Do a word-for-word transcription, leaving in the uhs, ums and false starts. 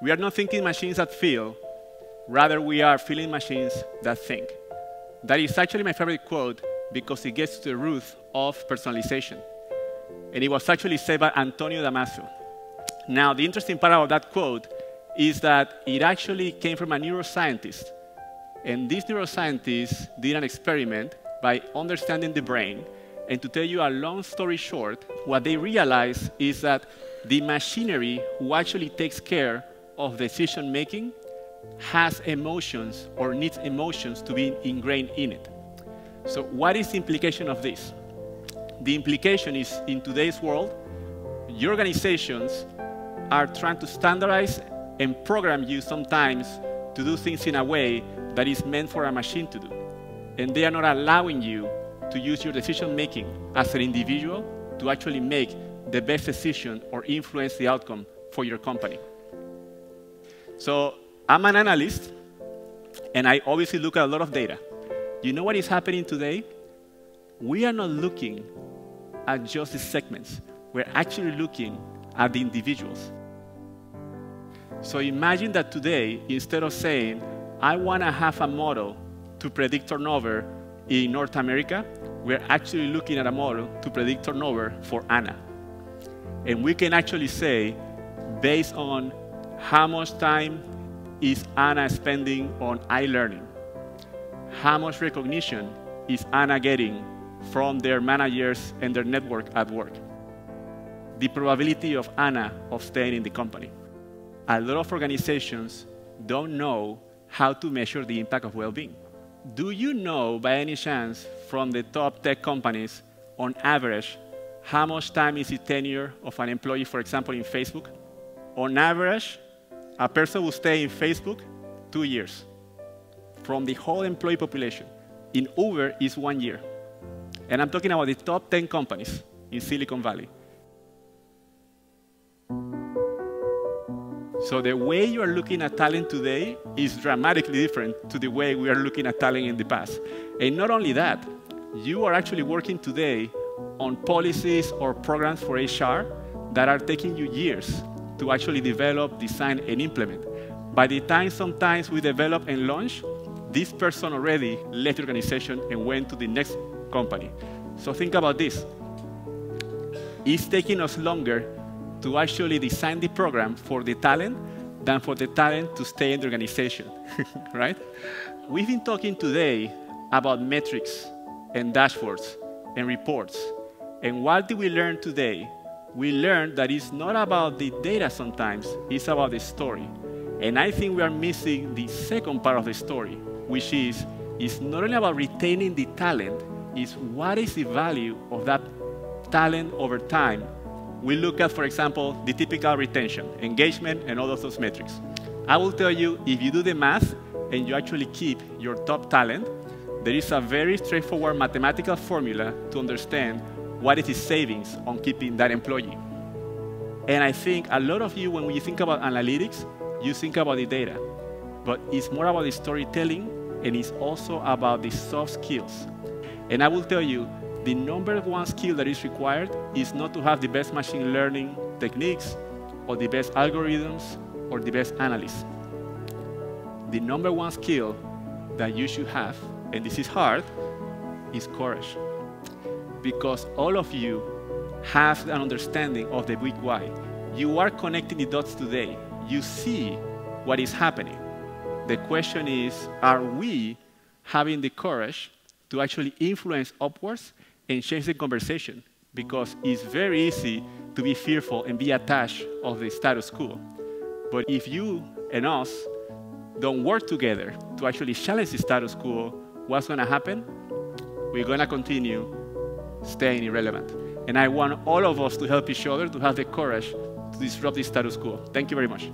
We are not thinking machines that feel, rather we are feeling machines that think. That is actually my favorite quote because it gets to the root of personalization. And it was actually said by Antonio Damasio. Now, the interesting part about that quote is that it actually came from a neuroscientist. And this neuroscientist did an experiment by understanding the brain. And to tell you a long story short, what they realized is that the machinery who actually takes care of decision-making has emotions or needs emotions to be ingrained in it. So what is the implication of this? The implication is, in today's world, your organizations are trying to standardize and program you sometimes to do things in a way that is meant for a machine to do. And they are not allowing you to use your decision-making as an individual to actually make the best decision or influence the outcome for your company. So I'm an analyst, and I obviously look at a lot of data. You know what is happening today? We are not looking at just the segments. We're actually looking at the individuals. So imagine that today, instead of saying, I want to have a model to predict turnover in North America, we're actually looking at a model to predict turnover for Anna. And we can actually say, based on how much time is Anna spending on e-learning, how much recognition is Anna getting from their managers and their network at work, the probability of Anna of staying in the company. A lot of organizations don't know how to measure the impact of well-being. Do you know, by any chance, from the top tech companies, on average, how much time is the tenure of an employee, for example, in Facebook? On average, a person will stay in Facebook two years. From the whole employee population. In Uber, it's one year. And I'm talking about the top ten companies in Silicon Valley. So the way you are looking at talent today is dramatically different to the way we are looking at talent in the past. And not only that, you are actually working today on policies or programs for H R that are taking you years to actually develop, design, and implement. By the time sometimes we develop and launch, this person already left the organization and went to the next company. So think about this. It's taking us longer to actually design the program for the talent than for the talent to stay in the organization, right? We've been talking today about metrics and dashboards and reports. And what did we learn today? We learned that it's not about the data sometimes, it's about the story. And I think we are missing the second part of the story, which is, it's not only about retaining the talent, it's what is the value of that talent over time. We look at, for example, the typical retention, engagement, and all of those metrics. I will tell you, if you do the math and you actually keep your top talent, there is a very straightforward mathematical formula to understand what is the savings on keeping that employee. And I think a lot of you, when you think about analytics, you think about the data. But it's more about the storytelling, and it's also about the soft skills. And I will tell you, the number one skill that is required is not to have the best machine learning techniques or the best algorithms or the best analysts. The number one skill that you should have, and this is hard, is courage. Because all of you have an understanding of the big why. You are connecting the dots today. You see what is happening. The question is, are we having the courage to actually influence upwards and change the conversation? Because it's very easy to be fearful and be attached of the status quo. But if you and us don't work together to actually challenge the status quo, what's going to happen? We're going to continue staying irrelevant. And I want all of us to help each other to have the courage to disrupt the status quo. Thank you very much.